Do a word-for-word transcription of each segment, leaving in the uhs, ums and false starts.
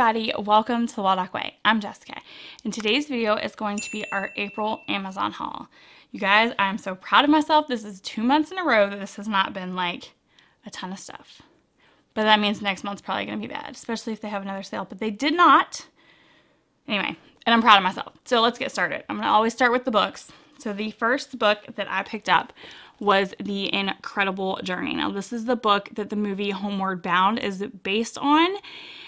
everybody, welcome to The Waldock Way. I'm Jessica, and today's video is going to be our April Amazon haul. You guys, I'm so proud of myself. This is two months in a row that this has not been like a ton of stuff. But that means next month's probably going to be bad, especially if they have another sale, but they did not. Anyway, and I'm proud of myself. So let's get started. I'm going to always start with the books. So the first book that I picked up was The Incredible Journey. Now, this is the book that the movie Homeward Bound is based on,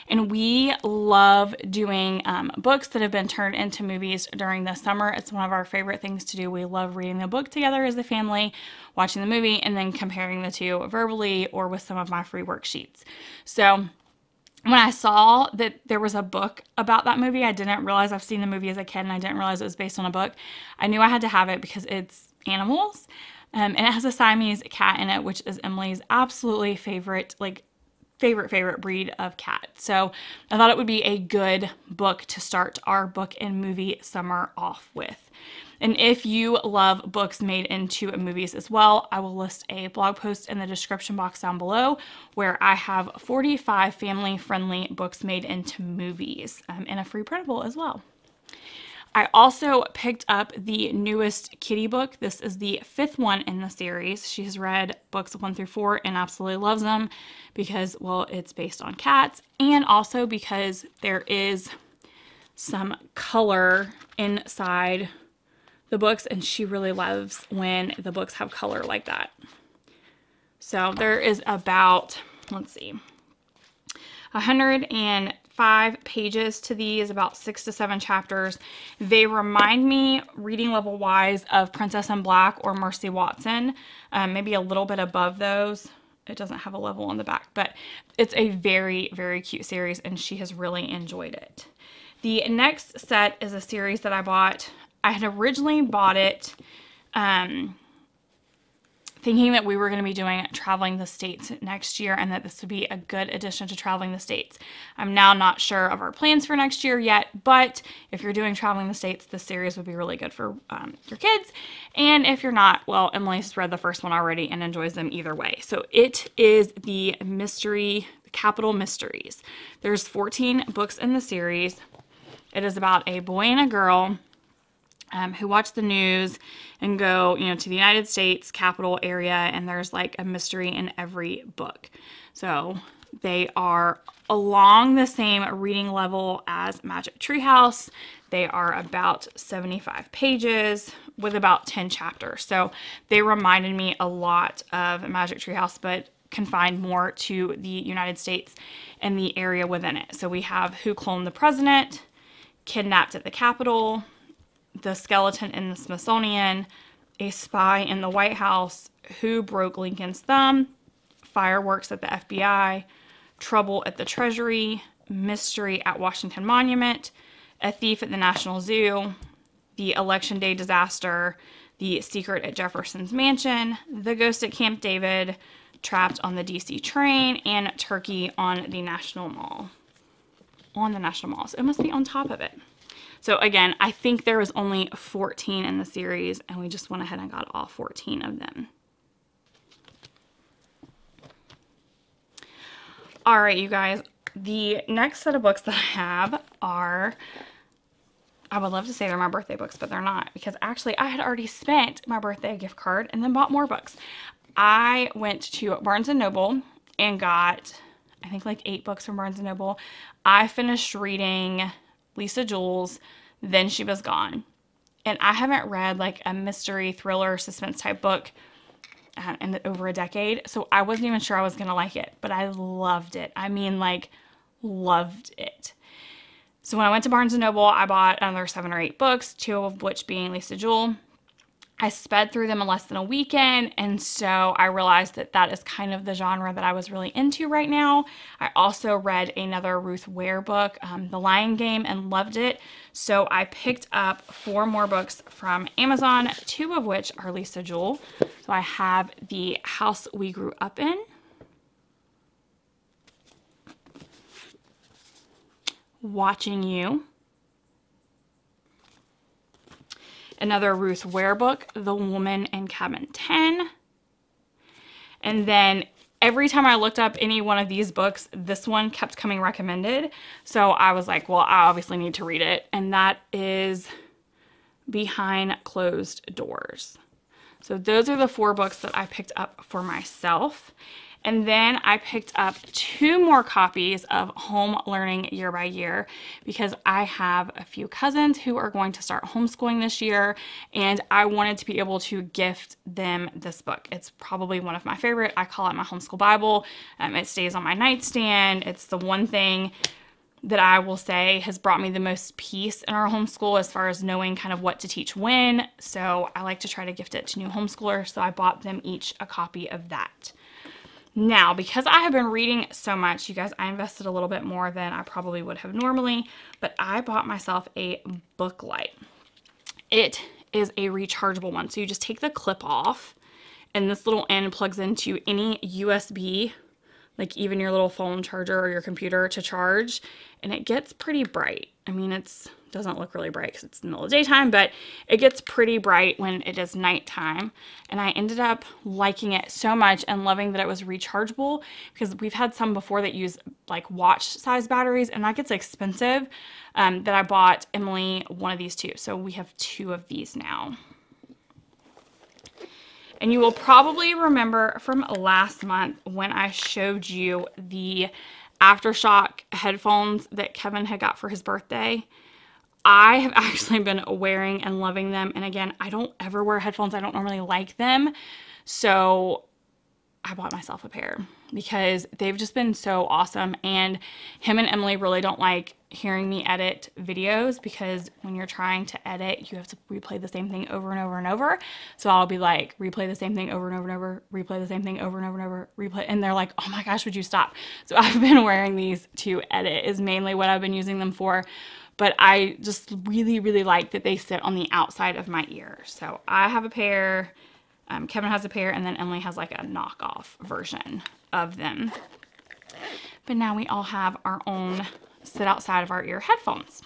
and we love doing um, books that have been turned into movies during the summer. It's one of our favorite things to do. We love reading the book together as a family, watching the movie, and then comparing the two verbally or with some of my free worksheets. So when I saw that there was a book about that movie, I didn't realize, I've seen the movie as a kid and I didn't realize it was based on a book. I knew I had to have it because it's animals. Um, and it has a Siamese cat in it, which is Emily's absolutely favorite, like favorite, favorite breed of cat. So I thought it would be a good book to start our book and movie summer off with. And if you love books made into movies as well, I will list a blog post in the description box down below where I have forty-five family-friendly books made into movies um, and a free printable as well. I also picked up the newest kitty book. This is the fifth one in the series. She's read books one through four and absolutely loves them because, well, it's based on cats and also because there is some color inside the books and she really loves when the books have color like that. So there is about, let's see, one hundred and five pages to these, about six to seven chapters. They remind me, reading level wise, of Princess in Black or Mercy Watson, um, maybe a little bit above those. It doesn't have a level on the back, but it's a very, very cute series and she has really enjoyed it. The next set is a series that I bought. I had originally bought it um, thinking that we were going to be doing Traveling the States next year and that this would be a good addition to Traveling the States. I'm now not sure of our plans for next year yet, but if you're doing Traveling the States, this series would be really good for um, your kids. And if you're not, well, Emily's read the first one already and enjoys them either way. So it is the mystery, Capital Mysteries. There's fourteen books in the series. It is about a boy and a girl Um, who watch the news and go, you know, to the United States Capitol area, and there's like a mystery in every book. So they are along the same reading level as Magic Tree House. They are about seventy-five pages with about ten chapters. So they reminded me a lot of Magic Tree House, but confined more to the United States and the area within it. So we have Who Cloned the President, Kidnapped at the Capitol, The Skeleton in the Smithsonian, A Spy in the White House, Who Broke Lincoln's Thumb, Fireworks at the F B I, Trouble at the Treasury, Mystery at Washington Monument, A Thief at the National Zoo, The Election Day Disaster, The Secret at Jefferson's Mansion, The Ghost at Camp David, Trapped on the D C Train, and Turkey on the National Mall. On the National Mall. So it must be on top of it. So again, I think there was only fourteen in the series, and we just went ahead and got all fourteen of them. All right, you guys, the next set of books that I have are, I would love to say they're my birthday books, but they're not, because actually I had already spent my birthday gift card and then bought more books. I went to Barnes and Noble and got, I think, like eight books from Barnes and Noble. I finished reading Lisa Jewell's Then She Was Gone. And I haven't read like a mystery, thriller, suspense type book uh, in over a decade. So I wasn't even sure I was going to like it, but I loved it. I mean, like, loved it. So when I went to Barnes and Noble, I bought another seven or eight books, two of which being Lisa Jewell. I sped through them in less than a weekend, and so I realized that that is kind of the genre that I was really into right now. I also read another Ruth Ware book, um, The Lion Game, and loved it. So I picked up four more books from Amazon, two of which are Lisa Jewell. So I have The House We Grew Up In, Watching You, another Ruth Ware book, The Woman in Cabin ten. And then every time I looked up any one of these books, this one kept coming recommended. So I was like, well, I obviously need to read it. And that is Behind Closed Doors. So those are the four books that I picked up for myself. And then I picked up two more copies of Home Learning Year by Year because I have a few cousins who are going to start homeschooling this year, and I wanted to be able to gift them this book. It's probably one of my favorite. I call it my homeschool Bible. Um, it stays on my nightstand. It's the one thing that I will say has brought me the most peace in our homeschool as far as knowing kind of what to teach when. So I like to try to gift it to new homeschoolers. So I bought them each a copy of that. Now, because I have been reading so much, you guys, I invested a little bit more than I probably would have normally, but I bought myself a book light. It is a rechargeable one. So you just take the clip off, and this little end plugs into any U S B, like even your little phone charger or your computer, to charge, and it gets pretty bright. I mean, it's doesn't look really bright because it's in the middle of the daytime, but it gets pretty bright when it is nighttime. And I ended up liking it so much and loving that it was rechargeable, because we've had some before that use like watch size batteries, and that gets expensive, um, that I bought Emily one of these two. So we have two of these now. And you will probably remember from last month when I showed you the Aftershok headphones that Kevin had got for his birthday. I have actually been wearing and loving them. And again, I don't ever wear headphones. I don't normally like them. So I bought myself a pair because they've just been so awesome. And him and Emily really don't like hearing me edit videos, because when you're trying to edit, you have to replay the same thing over and over and over. So I'll be like, replay the same thing over and over and over, replay the same thing over and over and over, replay. And they're like, oh my gosh, would you stop? So I've been wearing these to edit is mainly what I've been using them for. But I just really, really like that they sit on the outside of my ear. So I have a pair, um, Kevin has a pair, and then Emily has like a knockoff version of them. But now we all have our own sit outside of our ear headphones.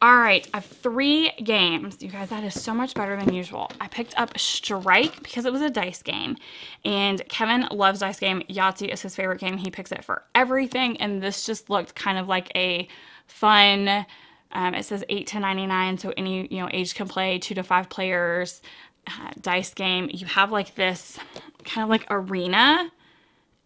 All right, I have three games. You guys, that is so much better than usual. I picked up Strike because it was a dice game, and Kevin loves dice game. Yahtzee is his favorite game. He picks it for everything, and this just looked kind of like a fun, um, it says eight to ninety-nine, so any, you know, age can play, two to five players, uh, dice game. You have like this kind of like arena,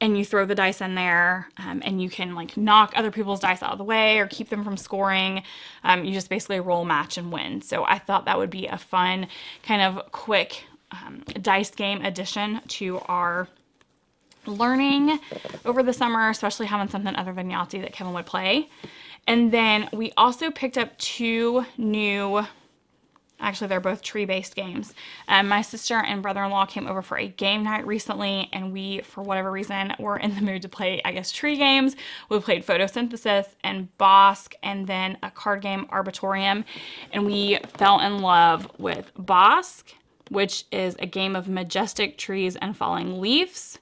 and you throw the dice in there, um, and you can like knock other people's dice out of the way or keep them from scoring. Um, you just basically roll, match, and win. So I thought that would be a fun kind of quick um, dice game addition to our learning over the summer, especially having something other than Yahtzee that Kevin would play. And then we also picked up two new, actually they're both tree-based games. Um, my sister and brother-in-law came over for a game night recently, and we, for whatever reason, were in the mood to play, I guess, tree games. We played Photosynthesis and Bosk, and then a card game, Arboretum. And we fell in love with Bosk, which is a game of majestic trees and falling leaves.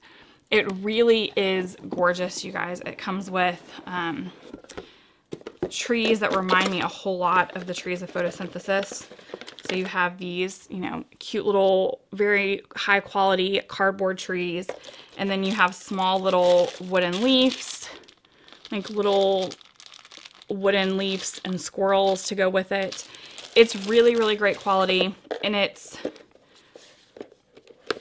It really is gorgeous, you guys. It comes with um, trees that remind me a whole lot of the trees of Photosynthesis. So you have these, you know, cute little, very high quality cardboard trees. And then you have small little wooden leaves, like little wooden leaves and squirrels to go with it. It's really, really great quality, and it's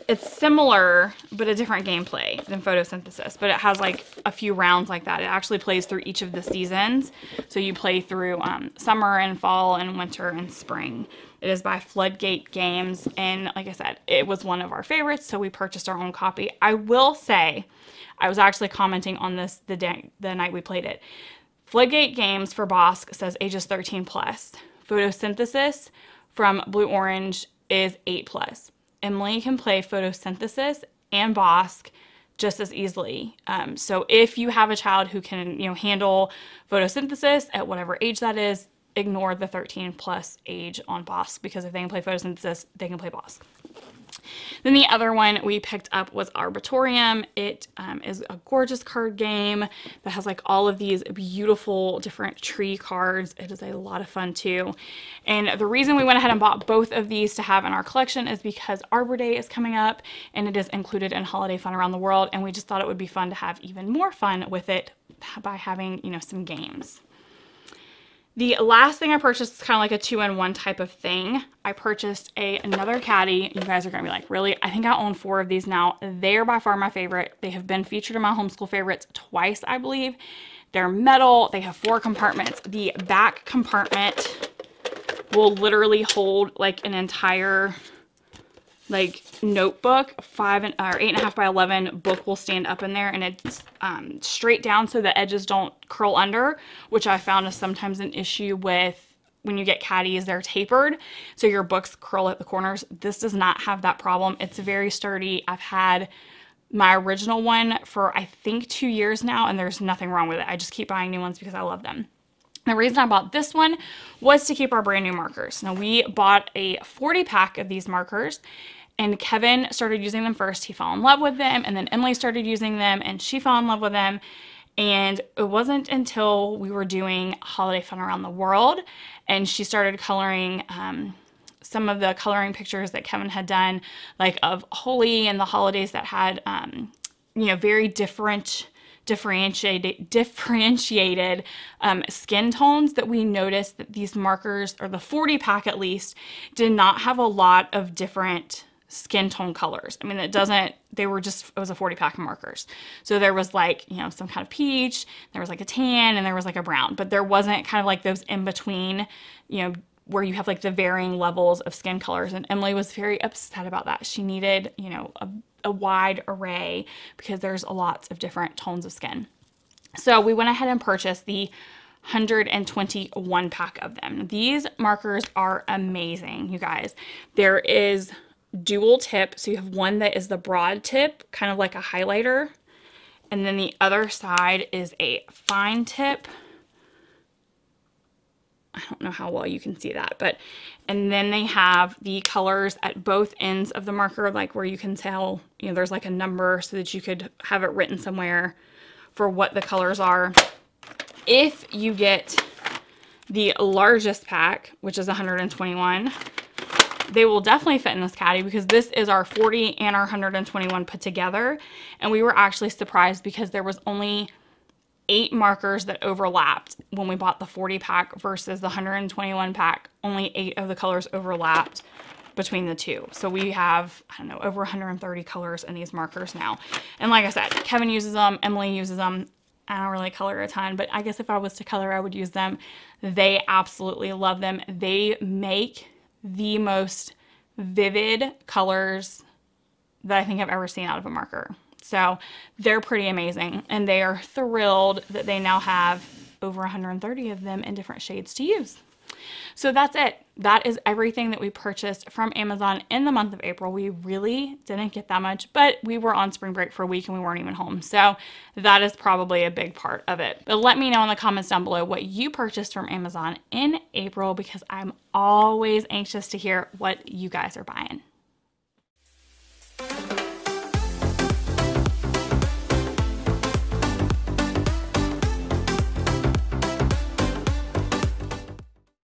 It's similar, but a different gameplay than Photosynthesis, but it has like a few rounds like that. It actually plays through each of the seasons. So you play through um, summer and fall and winter and spring. It is by Floodgate Games. And like I said, it was one of our favorites, so we purchased our own copy. I will say, I was actually commenting on this the day, the night we played it. Floodgate Games for Bosk says ages thirteen plus. Photosynthesis from Blue Orange is eight plus. Emily can play Photosynthesis and Bosk just as easily. Um, so if you have a child who can, you know, handle Photosynthesis at whatever age that is, ignore the thirteen plus age on Bosk, because if they can play Photosynthesis, they can play Bosk. Then the other one we picked up was Arboretum. It um, is a gorgeous card game that has like all of these beautiful different tree cards. It is a lot of fun too. And the reason we went ahead and bought both of these to have in our collection is because Arbor Day is coming up and it is included in Holiday Fun Around the World, and we just thought it would be fun to have even more fun with it by having, you know, some games. The last thing I purchased is kind of like a two-in-one type of thing. I purchased a, another caddy. You guys are going to be like, really? I think I own four of these now. They're by far my favorite. They have been featured in my homeschool favorites twice, I believe. They're metal. They have four compartments. The back compartment will literally hold like an entire like notebook. Five and, or eight and a half by eleven book will stand up in there, and it's um, straight down so the edges don't curl under, which I found is sometimes an issue with when you get caddies. They're tapered, so your books curl at the corners. This does not have that problem. It's very sturdy. I've had my original one for I think two years now, and there's nothing wrong with it. I just keep buying new ones because I love them. The reason I bought this one was to keep our brand new markers. Now we bought a forty pack of these markers, and Kevin started using them first. He fell in love with them, and then Emily started using them and she fell in love with them. And it wasn't until we were doing Holiday Fun Around the World and she started coloring um, some of the coloring pictures that Kevin had done, like of Holy and the holidays that had, um, you know, very different differentiated differentiated um, skin tones, that we noticed that these markers, or the forty pack at least, did not have a lot of different skin tone colors. I mean, it doesn't, they were just, it was a forty pack of markers. So there was like, you know, some kind of peach, there was like a tan, and there was like a brown, but there wasn't kind of like those in between, you know, where you have like the varying levels of skin colors. And Emily was very upset about that. She needed, you know, a a wide array because there's a lots of different tones of skin. So we went ahead and purchased the one hundred twenty-one pack of them. These markers are amazing, you guys. There is dual tip, so you have one that is the broad tip, kind of like a highlighter, and then the other side is a fine tip. I don't know how well you can see that, but, and then they have the colors at both ends of the marker, like where you can tell, you know, there's like a number so that you could have it written somewhere for what the colors are. If you get the largest pack, which is one hundred twenty-one, they will definitely fit in this caddy because this is our forty and our one hundred twenty-one put together. And we were actually surprised because there was only eight markers that overlapped when we bought the forty pack versus the one hundred twenty-one pack. Only eight of the colors overlapped between the two. So we have, I don't know, over one hundred thirty colors in these markers now. And like I said, Kevin uses them, Emily uses them. I don't really color a ton, but I guess if I was to color, I would use them. They absolutely love them. They make the most vivid colors that I think I've ever seen out of a marker. So they're pretty amazing, and they are thrilled that they now have over one hundred thirty of them in different shades to use. So that's it. That is everything that we purchased from Amazon in the month of April. We really didn't get that much, but we were on spring break for a week and we weren't even home. So that is probably a big part of it. But let me know in the comments down below what you purchased from Amazon in April, because I'm always anxious to hear what you guys are buying.